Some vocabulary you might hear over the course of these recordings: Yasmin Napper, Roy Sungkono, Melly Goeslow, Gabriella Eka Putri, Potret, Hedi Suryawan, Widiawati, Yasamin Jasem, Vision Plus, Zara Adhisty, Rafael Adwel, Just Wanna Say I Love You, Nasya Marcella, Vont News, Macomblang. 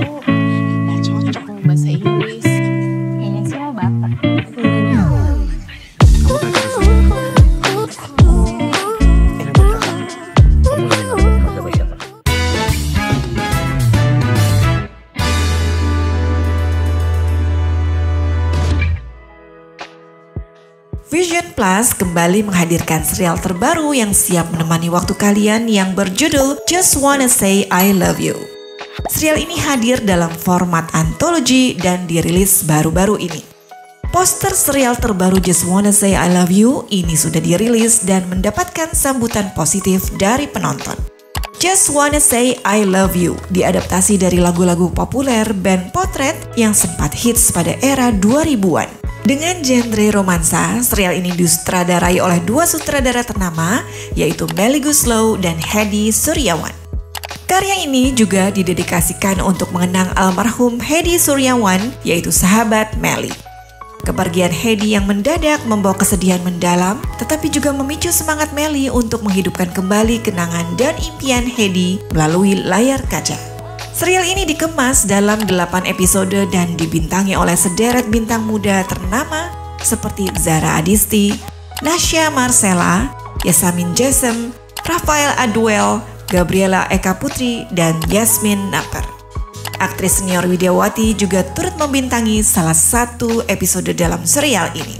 Kita cocok dengan bahasa Inggris. Kayaknya sih mau baper. Vision Plus kembali menghadirkan serial terbaru yang siap menemani waktu kalian yang berjudul Just Wanna Say I Love You. Serial ini hadir dalam format antologi dan dirilis baru-baru ini. Poster serial terbaru Just Wanna Say I Love You ini sudah dirilis dan mendapatkan sambutan positif dari penonton. Just Wanna Say I Love You diadaptasi dari lagu-lagu populer band Potret yang sempat hits pada era 2000-an. Dengan genre romansa, serial ini disutradarai oleh dua sutradara ternama, yaitu Melly Goeslow dan Hedi Suryawan. Karya ini juga didedikasikan untuk mengenang almarhum Hedi Suryawan, yaitu sahabat Melly. Kepergian Hedi yang mendadak membawa kesedihan mendalam, tetapi juga memicu semangat Melly untuk menghidupkan kembali kenangan dan impian Hedi melalui layar kaca. Serial ini dikemas dalam 8 episode dan dibintangi oleh sederet bintang muda ternama seperti Zara Adhisty, Nasya Marcella, Yasamin Jasem, Rafael Adwel, Gabriella Eka Putri, dan Yasmin Napper. Aktris senior Widiawati juga turut membintangi salah satu episode dalam serial ini.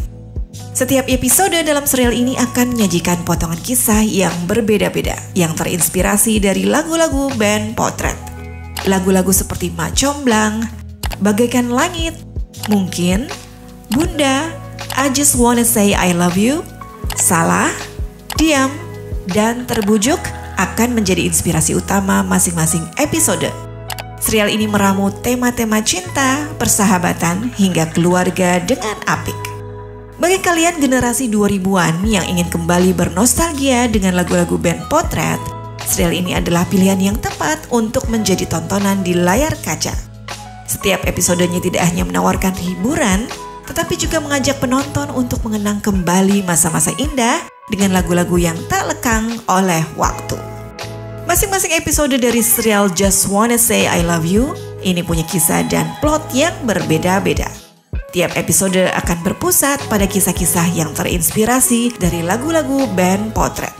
Setiap episode dalam serial ini akan menyajikan potongan kisah yang berbeda-beda yang terinspirasi dari lagu-lagu band Potret. Lagu-lagu seperti Macomblang, Bagaikan Langit, Mungkin, Bunda, I Just Wanna Say I Love You, Salah, Diam, dan Terbujuk akan menjadi inspirasi utama masing-masing episode. Serial ini meramu tema-tema cinta, persahabatan, hingga keluarga dengan apik. Bagi kalian generasi 2000-an yang ingin kembali bernostalgia dengan lagu-lagu band Potret, serial ini adalah pilihan yang tepat untuk menjadi tontonan di layar kaca. Setiap episodenya tidak hanya menawarkan hiburan, tetapi juga mengajak penonton untuk mengenang kembali masa-masa indah dengan lagu-lagu yang tak lekang oleh waktu. Masing-masing episode dari serial Just Wanna Say I Love You ini punya kisah dan plot yang berbeda-beda. Tiap episode akan berpusat pada kisah-kisah yang terinspirasi dari lagu-lagu band Potret.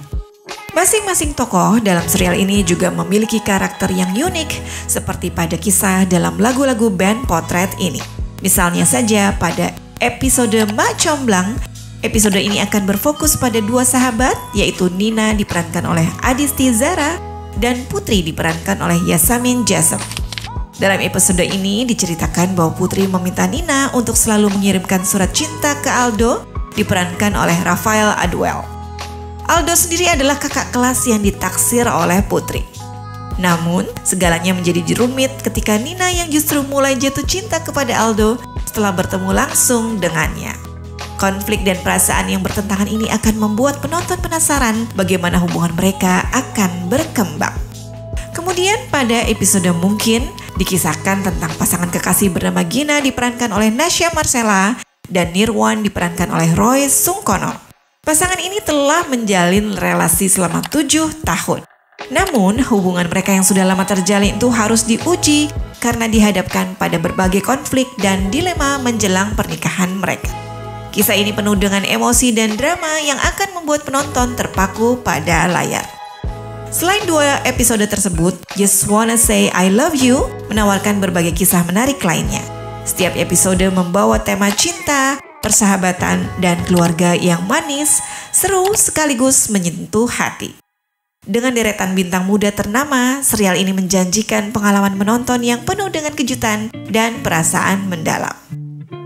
Masing-masing tokoh dalam serial ini juga memiliki karakter yang unik seperti pada kisah dalam lagu-lagu band Potret ini. Misalnya saja pada episode Macomblang, episode ini akan berfokus pada dua sahabat yaitu Nina diperankan oleh Adhisty Zara dan Putri diperankan oleh Yasamin Jasem. Dalam episode ini diceritakan bahwa Putri meminta Nina untuk selalu mengirimkan surat cinta ke Aldo diperankan oleh Rafael Adwel. Aldo sendiri adalah kakak kelas yang ditaksir oleh Putri. Namun, segalanya menjadi rumit ketika Nina yang justru mulai jatuh cinta kepada Aldo setelah bertemu langsung dengannya. Konflik dan perasaan yang bertentangan ini akan membuat penonton penasaran bagaimana hubungan mereka akan berkembang. Kemudian pada episode Mungkin, dikisahkan tentang pasangan kekasih bernama Gina diperankan oleh Nasya Marcella dan Nirwan diperankan oleh Roy Sungkono. Pasangan ini telah menjalin relasi selama 7 tahun. Namun, hubungan mereka yang sudah lama terjalin itu harus diuji karena dihadapkan pada berbagai konflik dan dilema menjelang pernikahan mereka. Kisah ini penuh dengan emosi dan drama yang akan membuat penonton terpaku pada layar. Selain dua episode tersebut, Just Wanna Say I Love You menawarkan berbagai kisah menarik lainnya. Setiap episode membawa tema cinta, persahabatan, dan keluarga yang manis, seru sekaligus menyentuh hati. Dengan deretan bintang muda ternama, serial ini menjanjikan pengalaman menonton yang penuh dengan kejutan dan perasaan mendalam.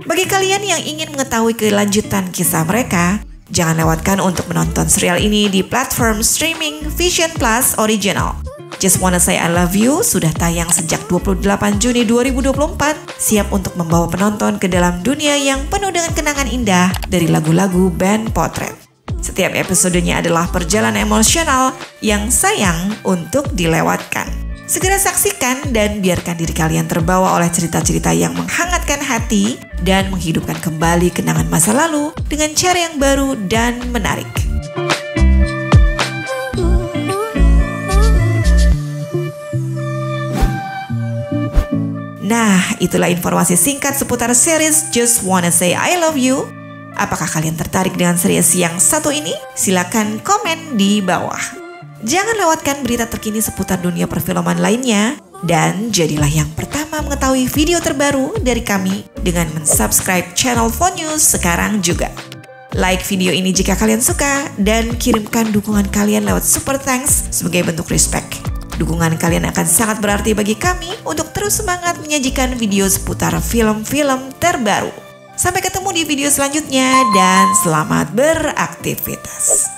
Bagi kalian yang ingin mengetahui kelanjutan kisah mereka, jangan lewatkan untuk menonton serial ini di platform streaming Vision Plus Original. Just Wanna Say I Love You sudah tayang sejak 28 Juni 2024, siap untuk membawa penonton ke dalam dunia yang penuh dengan kenangan indah dari lagu-lagu band Potret. Setiap episodenya adalah perjalanan emosional yang sayang untuk dilewatkan. Segera saksikan dan biarkan diri kalian terbawa oleh cerita-cerita yang menghangatkan hati dan menghidupkan kembali kenangan masa lalu dengan cara yang baru dan menarik. itulah informasi singkat seputar series Just Wanna Say I Love You. Apakah kalian tertarik dengan series yang satu ini? Silakan komen di bawah. Jangan lewatkan berita terkini seputar dunia perfilman lainnya. Dan jadilah yang pertama mengetahui video terbaru dari kami dengan mensubscribe channel Vont News sekarang juga. Like video ini jika kalian suka dan kirimkan dukungan kalian lewat super thanks sebagai bentuk respect. Dukungan kalian akan sangat berarti bagi kami untuk terus semangat menyajikan video seputar film-film terbaru. Sampai ketemu di video selanjutnya dan selamat beraktivitas.